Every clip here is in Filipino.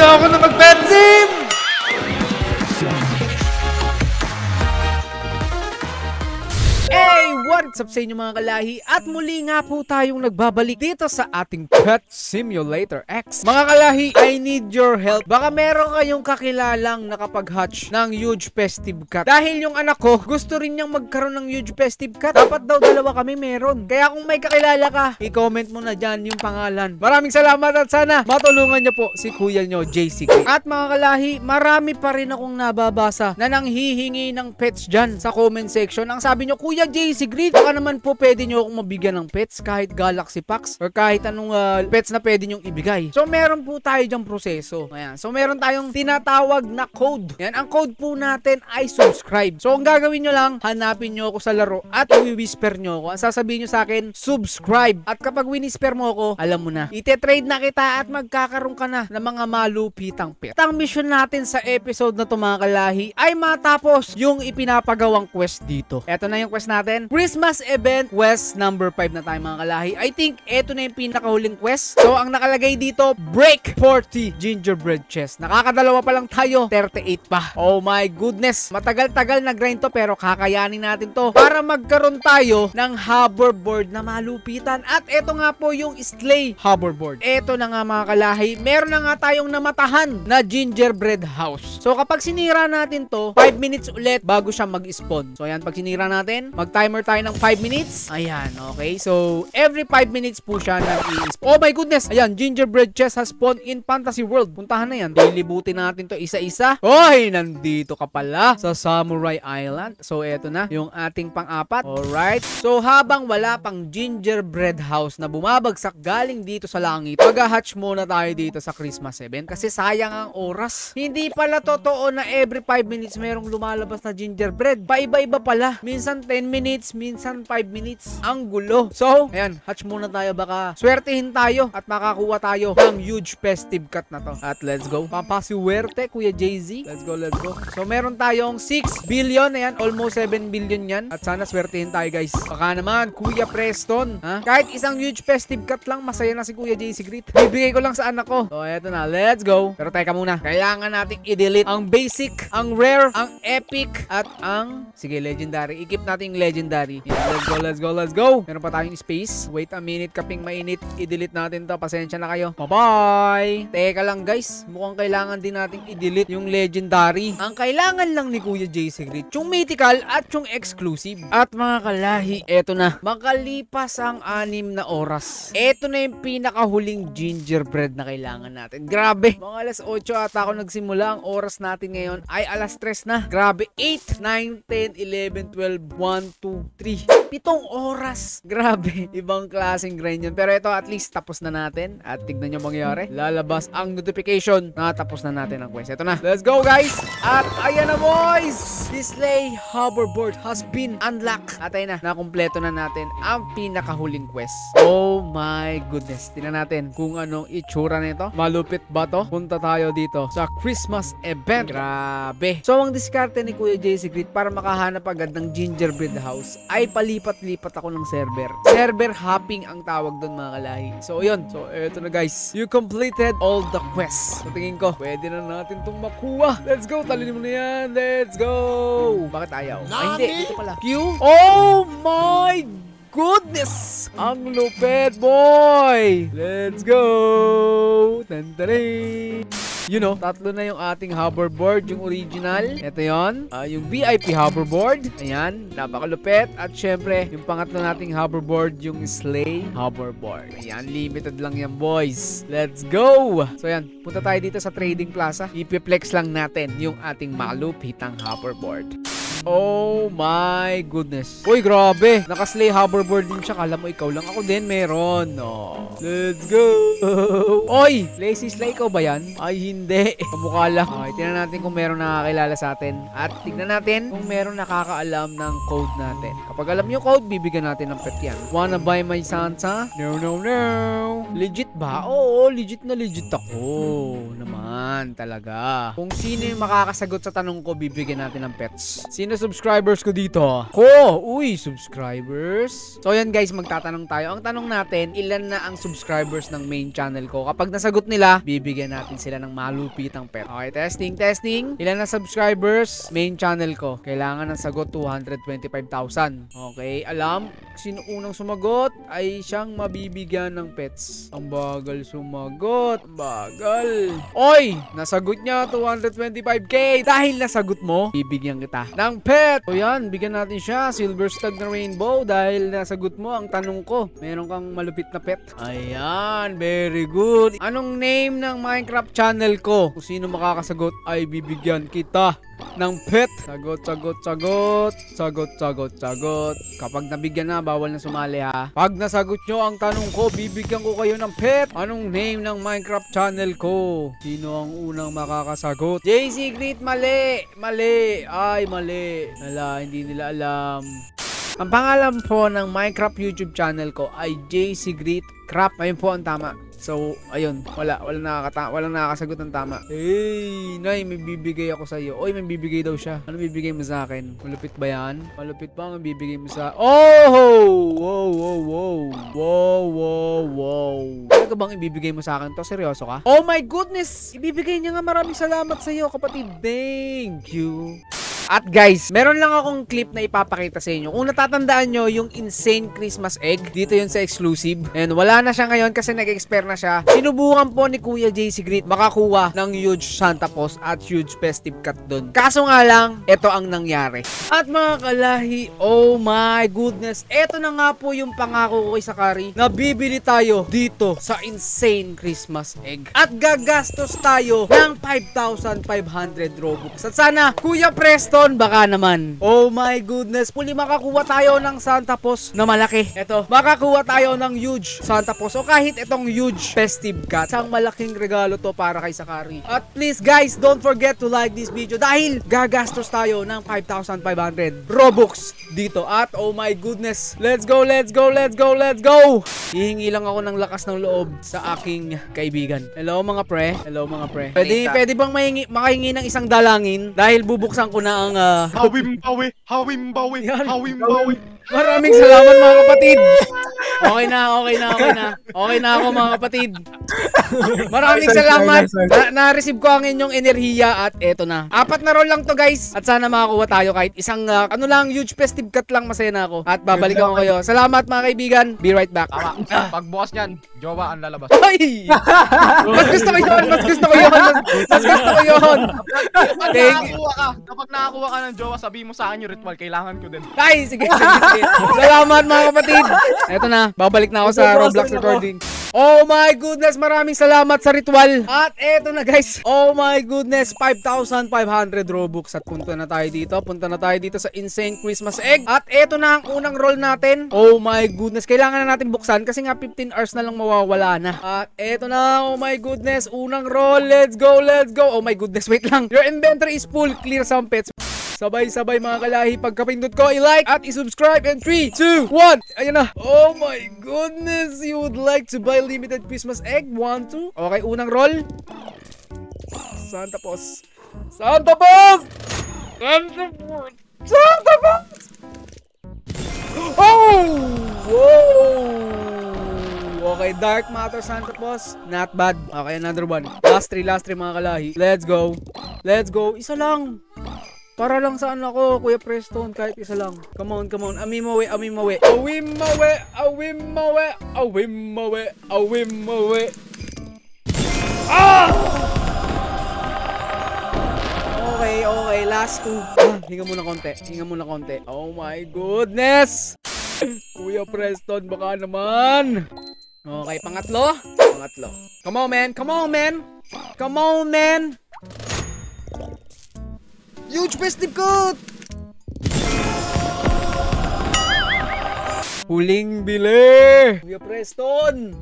nyo ako na mag-petsim! Hey! What's up sa inyo mga kalahi? At muli nga po tayong nagbabalik dito sa ating Pet Simulator X. Mga kalahi, I need your help. Baka meron kayong kakilalang nakapag-hatch ng huge festive cat. Dahil yung anak ko, gusto rin niyang magkaroon ng huge festive cat. Dapat daw dalawa kami meron. Kaya kung may kakilala ka, i-comment mo na dyan yung pangalan. Maraming salamat at sana matulungan niyo po si kuya niyo, JC Greet. At mga kalahi, marami pa rin akong nababasa na nanghihingi ng pets dyan sa comment section. Ang sabi niyo, Kuya JC Greet, baka naman po pwede nyo akong mabigyan ng pets, kahit galaxy packs or kahit anong pets na pwede nyong ibigay. So meron po tayo dyang proseso. Ayan. So meron tayong tinatawag na code. Ayan. Ang code po natin ay subscribe. So ang gagawin nyo lang, hanapin nyo ako sa laro at i-whisper nyo ako. Ang sasabihin nyo sa akin, subscribe. At kapag winisper mo ako, alam mo na, itetrade na kita at magkakaroon ka na ng mga malupitang pets. At ang mission natin sa episode na to mga kalahi ay matapos yung ipinapagawang quest dito. Eto na yung quest natin, Christmas event quest number 5 na tayo mga kalahi. I think eto na yung pinakahuling quest. So ang nakalagay dito, break 40 gingerbread chest. Nakakadalawa pa lang tayo, 38 pa. Oh my goodness. Matagal-tagal na grind to pero kakayanin natin to para magkaroon tayo ng hoverboard na malupitan. At eto nga po yung sleigh hoverboard. Eto na nga mga kalahi, meron na nga tayong namatahan na gingerbread house. So kapag sinira natin to, 5 minutes ulit bago siya mag-spawn. So ayan, pag sinira natin, mag-timer tayo ng 5 minutes. Ayan, okay. So, every 5 minutes po siya nag-i-spawn. Oh my goodness! Ayan, gingerbread chest has spawned in Fantasy World. Puntahan na yan. Dilibutin natin to isa-isa. Hoy! Nandito ka pala sa Samurai Island. So, eto na yung ating pang-apat. Alright. So, habang wala pang gingerbread house na bumabagsak galing dito sa langit, mag-hatch muna tayo dito sa Christmas event kasi sayang ang oras. Hindi pala totoo na every 5 minutes merong lumalabas na gingerbread. Paiba-iba pala. Minsan 10 minutes, minsan 5 minutes. Ang gulo. So, ayan, hatch muna tayo, baka swertihin tayo at makakuha tayo ng huge festive cut na to. At let's go. Pampasiwerte, Kuya JZ. Let's go, let's go. So, meron tayong 6 billion. Ayan, almost 7 billion yan. At sana swertihin tayo, guys. Baka naman, Kuya Preston. Ha? Kahit isang huge festive cut lang, masaya na si Kuya JZ Greet. Bibigay ko lang sa anak ko. So, eto na. Let's go. Pero teka muna. Kailangan nating i-delete ang basic, ang rare, ang epic, at ang, sige, legendary. I-keep natin yung legendary. Yeah, let's go, let's go, let's go. Meron pa tayong space. Wait a minute, kaping mainit. I-delete natin to. Pasensya na kayo. Bye-bye! Teka lang guys, mukhang kailangan din natin i-delete yung legendary. Ang kailangan lang ni Kuya JC Greet, yung mythical at yung exclusive. At mga kalahi, eto na. Makalipas ang 6 na oras, eto na yung pinakahuling gingerbread na kailangan natin. Grabe! Mga alas 8 at ako nagsimula. Ang oras natin ngayon ay alas 3 na. Grabe! 8, 9, 10, 11, 12, 1, 2, 3. 7 oras. Grabe. Ibang klaseng grind yun. Pero ito, at least tapos na natin. At tignan nyo mangyari. Lalabas ang notification na tapos na natin ang quest. Ito na. Let's go guys! At ayan na boys! This sleigh hoverboard has been unlocked. At ayan na. Nakumpleto na natin ang pinakahuling quest. Oh my goodness. Tingnan natin kung anong itsura nito. Malupit ba to? Punta tayo dito sa Christmas event. Grabe. So ang diskarte ni Kuya JC Greet para makahanap agad ng gingerbread house ay pali lipat ako ng server. Server hopping ang tawag doon mga kalahi. So, yun. So, eto na guys. You completed all the quests. So, tingin ko, pwede na natin itong makuha. Let's go. Talin mo na yan. Let's go. Bakit ayaw? Ay, hindi. Dito pala. Q. Oh my goodness! Ang lupet, boy! Let's go! Tantaray! You know, 3 na yung ating hoverboard. Yung original, ito yun. Yung VIP hoverboard. Ayan, napakalupet. At syempre, yung pangatlo nating hoverboard, yung sleigh hoverboard. Ayan, limited lang yan, boys. Let's go! So, ayan, punta tayo dito sa trading plaza. Ipiplex lang natin yung ating malupitang hoverboard. Oh my goodness. Uy, grabe. Naka-sleigh hoverboard din siya. Kala mo ikaw lang. Ako din meron. No. Let's go. Oy, lazy sleigh ko ba yan? Ay, hindi. Kamukha lang. Okay, tingnan natin kung meron nakakilala sa atin. At tingnan natin kung meron nakakaalam ng code natin. Kapag alam yung code, bibigyan natin ng pet yan. Wanna buy my Santa? No, no, no. Legit ba? Oo, legit na legit ako. Naman, talaga. Kung sino yung makakasagot sa tanong ko, bibigyan natin ng pets. Sino na subscribers ko dito. Uy, subscribers. So yan guys, magtatanong tayo. Ang tanong natin, ilan na ang subscribers ng main channel ko? Kapag nasagot nila, bibigyan natin sila ng malupitang pet. Okay, testing, testing. Ilan na subscribers main channel ko? Kailangan ng sagot 225,000. Okay, alam. Sino unang sumagot ay siyang mabibigyan ng pets. Ang bagal sumagot. Bagal. Oy, nasagot niya 225k. Dahil nasagot mo, bibigyan kita ng pet. So yan, bigyan natin siya silver stag na rainbow dahil nasagot mo ang tanong ko. Meron kang malupit na pet. Ayan, very good. Anong name ng Minecraft channel ko? Kung sino makakasagot ay bibigyan kita ng pet. Sagot, sagot, sagot. Sagot, sagot, sagot. Kapag nabigyan na, bawal na sumali ha. Pag nasagot nyo ang tanong ko, bibigyan ko kayo ng pet. Anong name ng Minecraft channel ko? Sino ang unang makakasagot? JC Greet, mali. Mali. Ay, mali. Ala, hindi nila alam. Ang pangalan po ng Minecraft YouTube channel ko ay JC Greet Crap. Ayun po ang tama. So, ayun, walang nakakasagot ng tama. Hey, Nay, may bibigay ako sa iyo. Oy, may bibigay daw siya. Ano bibigay mo sa akin? Malupit ba yan? Malupit pa ang bibigay mo sa... Oh! Wow, wow, wow. Wow, wow, wow. Ano bang ibibigay mo sa akin to? Seryoso ka? Oh my goodness! Ibibigay niya nga, maraming salamat sa iyo, kapatid. Thank you. At guys, meron lang akong clip na ipapakita sa inyo. Kung natatandaan nyo, yung insane Christmas egg, dito yun sa exclusive. And wala na siya ngayon kasi nag-expire na siya. Sinubukan po ni Kuya JC Greet makakuha ng huge Santa Paws at huge festive cut dun. Kaso nga lang, ito ang nangyari. At mga kalahi, oh my goodness, ito na nga po yung pangako ko kay Sakari na bibili tayo dito sa insane Christmas egg. At gagastos tayo ng 5,500 Robux. At sana, Kuya Presto, baka naman. Oh my goodness. Puli makakuha tayo ng Santa Paws na malaki. Eto, makakuha tayo ng huge Santa Paws o kahit itong huge festive cat. Isang malaking regalo to para kay Sakari. At please guys, don't forget to like this video dahil gagastos tayo ng 5,500 Robux dito. At oh my goodness, let's go, let's go, let's go, let's go. Hihingi lang ako ng lakas ng loob sa aking kaibigan. Hello mga pre. Hello mga pre. Pwede bang makahingi ng isang dalangin dahil bubuksan ko na ang Hawimbawi, Hawimbawi, Hawimbawi. Maraming salamat mga kapatid. Okay na, okay na, okay na. Okay na ako mga kapatid. Maraming salamat. Na-receive ko ang inyong enerhiya at eto na. 4 na roll lang to guys. At sana makakuha tayo kahit isang ano lang, huge festive cut lang, masaya na ako. At babalikan ko kayo. Salamat mga kaibigan. Be right back. Pagbukas niyan, jowa ang lalabas. Ay! Mas gusto ko yun, mas gusto ko yun. Mas gusto ko yun. Kapag nakakuha ka ng jowa, sabi mo sa akin yung ritual, kailangan ko din. Ay, sige, sige. Salamat mga kapatid. Eto na, babalik na ako sa Roblox recording. Oh my goodness, maraming salamat sa ritual. At eto na guys, oh my goodness, 5,500 Robux. At punta na tayo dito sa insane Christmas egg. At eto na ang unang roll natin. Oh my goodness, kailangan na natin buksan kasi nga 15 hours na lang mawawala na. At eto na, oh my goodness, unang roll, let's go, let's go. Oh my goodness, wait lang, your inventory is full, clear some pets. Sabay-sabay mga kalahi, pagkapindot ko, i-like at i-subscribe. And 3, 2, 1, ayan na. Oh my goodness, you would like to buy limited Christmas egg? 1, 2, okay, unang roll. Santa Paws. Santa Paws! Santa Paws! Santa Paws! Oh! Whoa! Okay, Dark Matter Santa Paws. Not bad. Okay, another one. Last 3 mga kalahi. Let's go. Let's go. Isa lang. Para lang saan ako, Kuya Preston, kahit isa lang. Come on, come on. Amimawe, amimawe. Awimawe, awimawe, awimawe, awimawe. Ah! Okay, okay. Last 2. Hinga muna konti. Hinga muna konti. Oh my goodness! Kuya Preston, baka naman. Okay, pangatlo. Pangatlo. Come on, man. Come on, man. Come on, man. Huge festive cut! Huling bili! Kuya Preston!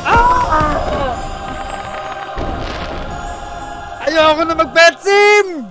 Ah! Ayoko na mag-pet sim!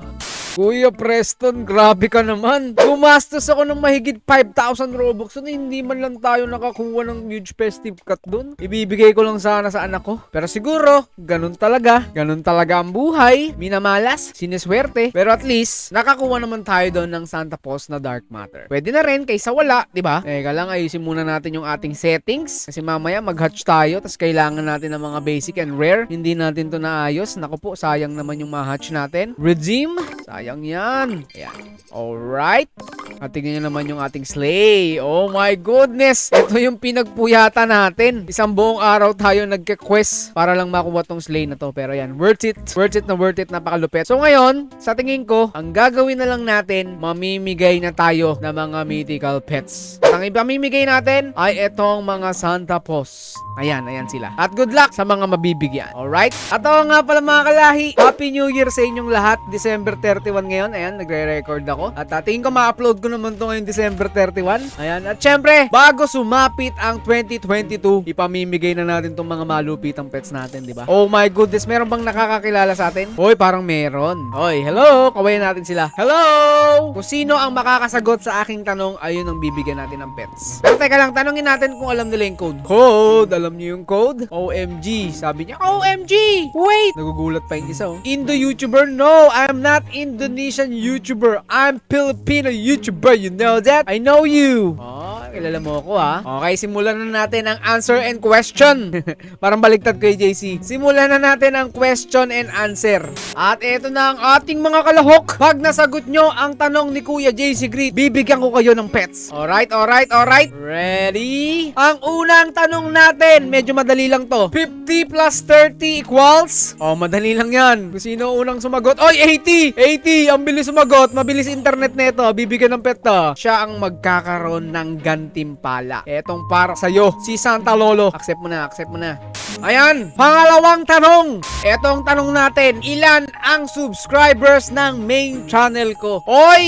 Kuya Preston, grabe ka naman. Gumastos ako ng mahigit 5,000 Robux na hindi man lang tayo nakakuha ng huge festive cut dun. Ibibigay ko lang sana sa anak ko. Pero siguro, ganun talaga. Ganun talaga ang buhay. Minamalas, sineswerte. Pero at least, nakakuha naman tayo dun ng Santa Paws na Dark Matter. Pwede na rin kaysa wala, diba? Teka lang, ayusin muna natin yung ating settings. Kasi mamaya mag-hatch tayo, tas kailangan natin ng mga basic and rare. Hindi natin to naayos. Naku po, sayang naman yung ma-hatch natin. Redeem, sayang yan. Ayan. Alright. At tingnan nyo naman yung ating sleigh. Oh my goodness! Ito yung pinagpuyata natin. Isang buong araw tayo nagka-quest para lang makuha tong sleigh na to. Pero yan, worth it. Worth it na worth it. Napakalupet. So ngayon, sa tingin ko, ang gagawin na lang natin, mamimigay na tayo ng mga mythical pets. At ang ipamimigay natin ay itong mga Santa Paws. Ayan, ayan sila. At good luck sa mga mabibigyan. Alright? At oo nga pala mga kalahi, Happy New Year sa inyong lahat. December 31 ngayon. Ayan, nagre-record ako. At tingin ko ma-upload ko naman ito ngayon December 31. Ayan. At syempre, bago sumapit ang 2022, ipamimigay na natin itong mga malupitang pets natin, di ba? Oh my goodness, meron bang nakakakilala sa atin? Hoy, parang meron. Hoy, hello! Kawayan natin sila. Hello! Kung sino ang makakasagot sa aking tanong, ayun ang bibigyan natin ng pets. Pero teka lang, tanongin natin kung alam nila yung code. Code! Alam niyo yung code? OMG! Sabi niya, OMG! Wait! Nagugulat pa yung isa, oh. Indo-YouTuber? No! I'm not Indonesian YouTuber. I'm Filipino YouTuber. You know that? I know you! Oh, kilala mo ako, ha? Okay, simulan na natin ang answer and question. Parang baligtad kay JC. Simulan na natin ang question and answer. At eto na ang ating mga kalahok. Pag nasagot nyo ang tanong ni Kuya JC Greet, bibigyan ko kayo ng pets. Alright, alright, alright. Ready? Ang unang tanong natin, medyo madali lang to. 50 plus 30 equals? Oh, madali lang yan. Kung sino unang sumagot? Oy, 80! 80! Ang bilis sumagot. Mabilis internet neto. Bibigyan ng pet to. Siya ang magkakaroon ng gantimpala. Etong para sa'yo, si Santa Lolo. Accept mo na, accept mo na. Ayan, pangalawang tanong. Etong tanong natin, ilan ang subscribers ng main channel ko? Oy,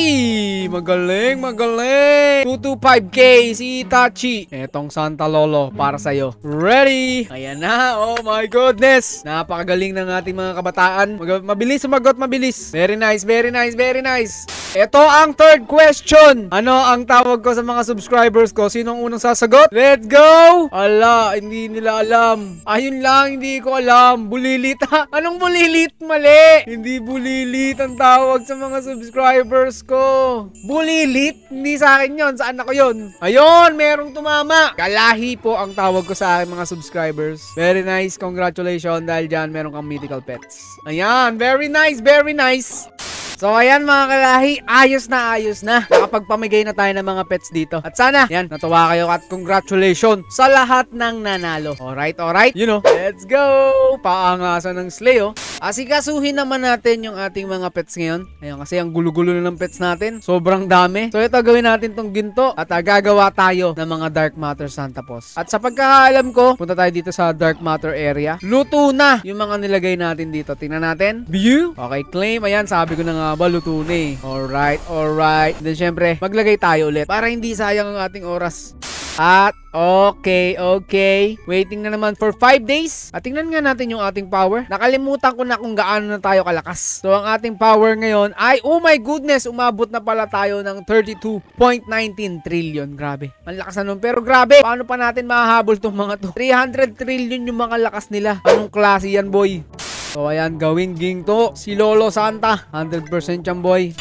magaling, magaling. 225K si Itachi. Etong Santa Lolo, para sa'yo. Ready? Ayan na, oh my goodness. Napakagaling ng ating mga kabataan. Mabilis sumagot, mabilis. Very nice, very nice, very nice. Ito ang third question. Ano ang tawag ko sa mga subscribers ko? Sinong unang sasagot? Let's go! Ala, hindi nila alam. Ayun lang, hindi ko alam. Bulilit, ha? Anong bulilit? Mali! Hindi bulilit ang tawag sa mga subscribers ko. Bulilit? Hindi sa akin yun. Saan ako yun? Ayun, merong tumama. Kalahi po ang tawag ko sa aking mga subscribers. Very nice. Congratulations. Dahil dyan, meron kang mythical pets. Ayan, very nice, very nice. So, ayan mga kalahi, ayos na, ayos na. Nakapagpamigay na tayo ng mga pets dito. At sana, yan, natuwa kayo at congratulations sa lahat ng nanalo. Alright, alright. You know, let's go! Paangasan ng sleigh, oh. Asikasuhin naman natin yung ating mga pets ngayon. Ayun, kasi ang gulo-gulo na ng pets natin. Sobrang dami. So, ito, gawin natin tong ginto at gagawa tayo ng mga Dark Matter Santa Paws. At sa pagkakaalam ko, punta tayo dito sa Dark Matter area. Luto na yung mga nilagay natin dito. Tingnan natin. View. Okay, claim. Ayan, sabi ko na nga baluto na eh. Alright, alright. Then syempre, maglagay tayo ulit para hindi sayang ang ating oras. At okay, okay. Waiting na naman for 5 days. At tingnan nga natin yung ating power. Nakalimutan ko na kung gaano na tayo kalakas. So, ang ating power ngayon ay, oh my goodness, umabot na pala tayo ng 32.19 trillion. Grabe. Ang lakas na nun. Pero grabe, paano pa natin mahahabol tong mga to? 300 trillion yung mga lakas nila. Anong klase yan, boy? So, ayan, gawin ginto si Lolo Santa. 100% yan, boy.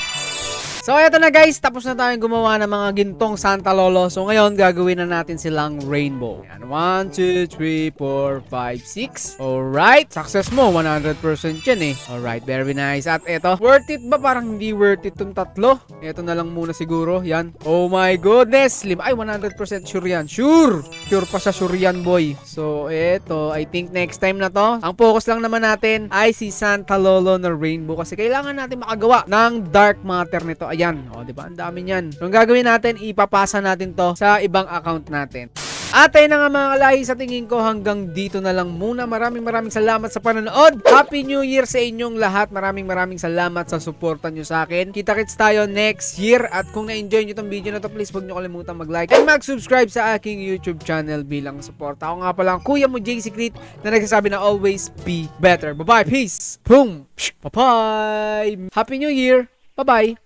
So, eto na guys. Tapos na tayong gumawa ng mga gintong Santa Lolo. So, ngayon, gagawin na natin silang rainbow. Ayan, 1, 2, 3, 4, 5, 6. Alright. Success mo. 100% yan eh. Alright. Very nice. At eto. Worth it ba? Parang hindi worth it itong tatlo. Eto na lang muna siguro. Yan. Oh my goodness. Slim. Ay, 100% sure yan. Sure. Sure pa siya. Sure yan, boy. So, eto. I think next time na to, ang focus lang naman natin ay si Santa Lolo na rainbow. Kasi kailangan natin makagawa ng dark matter nito. Ayan, o, diba? Ang dami niyan. So, ang gagawin natin, ipapasa natin to sa ibang account natin. At ayun na nga mga kalahi, sa tingin ko hanggang dito na lang muna. Maraming maraming salamat sa panonood. Happy New Year sa inyong lahat. Maraming maraming salamat sa suporta nyo sa akin. Kita-kits tayo next year. At kung na-enjoy nyo itong video na to, please huwag nyo kalimutan mag-like and mag-subscribe sa aking YouTube channel bilang suporta. Ako nga pala ang kuya mo, JC Greet, na nagsasabi na always be better. Bye-bye, peace, boom, bye-bye. Happy New Year! Bye-bye!